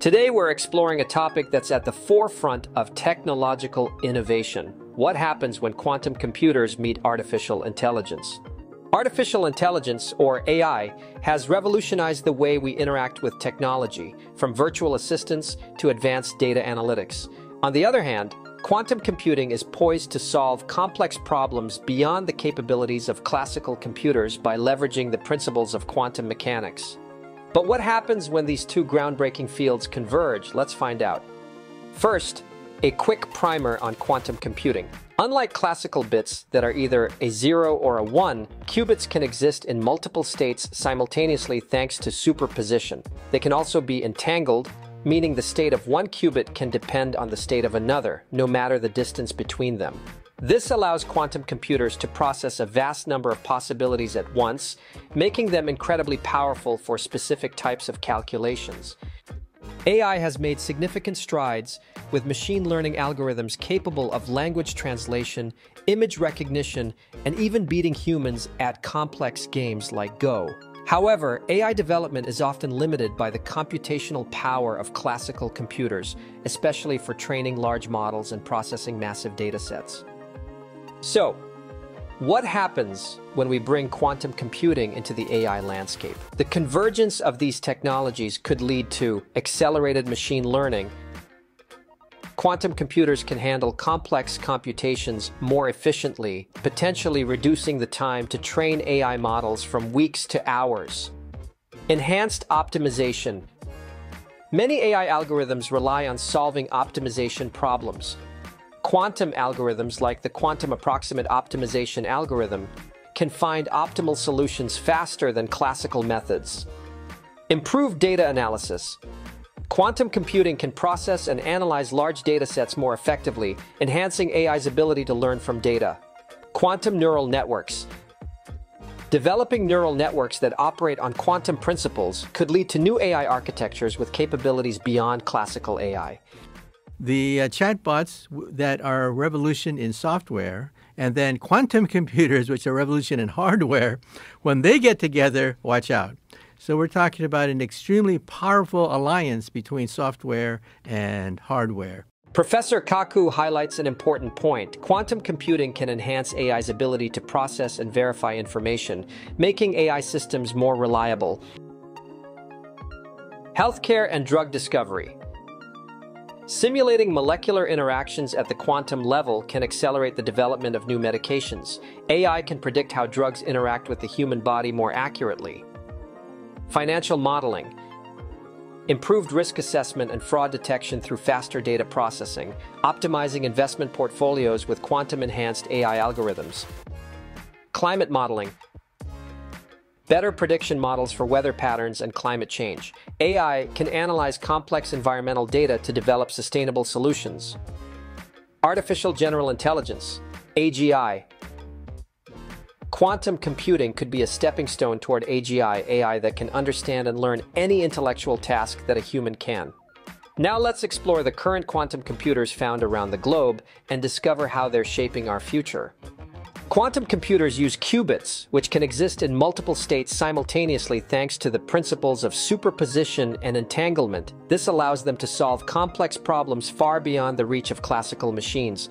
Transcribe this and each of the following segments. Today we're exploring a topic that's at the forefront of technological innovation. What happens when quantum computers meet artificial intelligence? Artificial intelligence, or AI, has revolutionized the way we interact with technology, from virtual assistants to advanced data analytics. On the other hand, quantum computing is poised to solve complex problems beyond the capabilities of classical computers by leveraging the principles of quantum mechanics. But what happens when these two groundbreaking fields converge? Let's find out. First, a quick primer on quantum computing. Unlike classical bits that are either a 0 or a 1, qubits can exist in multiple states simultaneously thanks to superposition. They can also be entangled, meaning the state of one qubit can depend on the state of another, no matter the distance between them. This allows quantum computers to process a vast number of possibilities at once, making them incredibly powerful for specific types of calculations. AI has made significant strides with machine learning algorithms capable of language translation, image recognition, and even beating humans at complex games like Go. However, AI development is often limited by the computational power of classical computers, especially for training large models and processing massive datasets. So, what happens when we bring quantum computing into the AI landscape? The convergence of these technologies could lead to accelerated machine learning. Quantum computers can handle complex computations more efficiently, potentially reducing the time to train AI models from weeks to hours. Enhanced optimization. Many AI algorithms rely on solving optimization problems. Quantum algorithms like the quantum approximate optimization algorithm can find optimal solutions faster than classical methods. Improved data analysis. Quantum computing can process and analyze large datasets more effectively, enhancing AI's ability to learn from data. Quantum neural networks. Developing neural networks that operate on quantum principles could lead to new AI architectures with capabilities beyond classical AI. The chatbots that are a revolution in software, and then quantum computers, which are a revolution in hardware, when they get together, watch out. So we're talking about an extremely powerful alliance between software and hardware. Professor Kaku highlights an important point. Quantum computing can enhance AI's ability to process and verify information, making AI systems more reliable. Healthcare and drug discovery. Simulating molecular interactions at the quantum level can accelerate the development of new medications. AI can predict how drugs interact with the human body more accurately. Financial modeling. Improved risk assessment and fraud detection through faster data processing, optimizing investment portfolios with quantum-enhanced AI algorithms. Climate modeling. Better prediction models for weather patterns and climate change. AI can analyze complex environmental data to develop sustainable solutions. Artificial General Intelligence, AGI. Quantum computing could be a stepping stone toward AGI, AI that can understand and learn any intellectual task that a human can. Now let's explore the current quantum computers found around the globe and discover how they're shaping our future. Quantum computers use qubits, which can exist in multiple states simultaneously thanks to the principles of superposition and entanglement. This allows them to solve complex problems far beyond the reach of classical machines.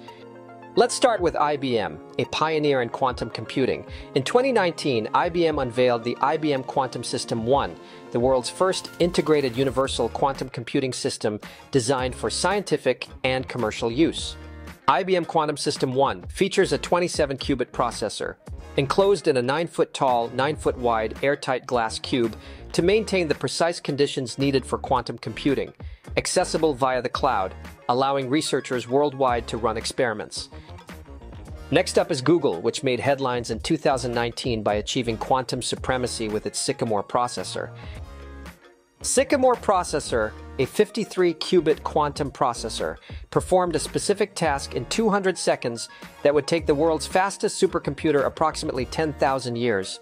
Let's start with IBM, a pioneer in quantum computing. In 2019, IBM unveiled the IBM Quantum System One, the world's first integrated universal quantum computing system designed for scientific and commercial use. IBM Quantum System One features a 27-qubit processor, enclosed in a 9-foot-tall, 9-foot-wide, airtight glass cube to maintain the precise conditions needed for quantum computing, accessible via the cloud, allowing researchers worldwide to run experiments. Next up is Google, which made headlines in 2019 by achieving quantum supremacy with its Sycamore processor. Sycamore processor, a 53-qubit quantum processor, performed a specific task in 200 seconds that would take the world's fastest supercomputer approximately 10,000 years.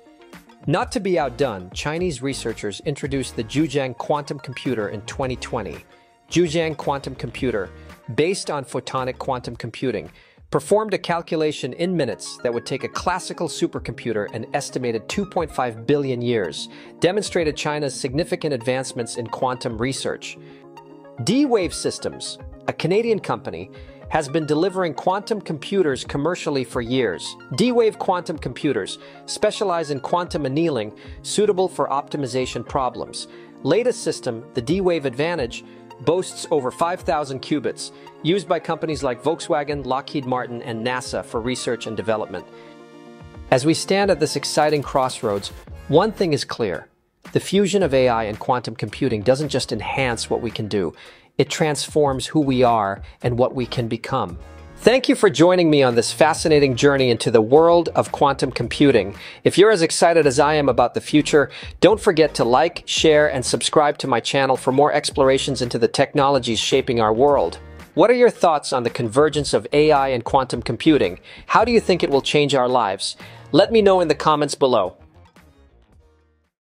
Not to be outdone, Chinese researchers introduced the Jiuzhang Quantum Computer in 2020. Jiuzhang Quantum Computer, based on photonic quantum computing, performed a calculation in minutes that would take a classical supercomputer an estimated 2.5 billion years, demonstrated China's significant advancements in quantum research. D-Wave Systems, a Canadian company, has been delivering quantum computers commercially for years. D-Wave Quantum Computers specialize in quantum annealing suitable for optimization problems. Latest system, the D-Wave Advantage, boasts over 5,000 qubits, used by companies like Volkswagen, Lockheed Martin, and NASA for research and development. As we stand at this exciting crossroads, one thing is clear. The fusion of AI and quantum computing doesn't just enhance what we can do, it transforms who we are and what we can become. Thank you for joining me on this fascinating journey into the world of quantum computing. If you're as excited as I am about the future, don't forget to like, share, and subscribe to my channel for more explorations into the technologies shaping our world. What are your thoughts on the convergence of AI and quantum computing? How do you think it will change our lives? Let me know in the comments below.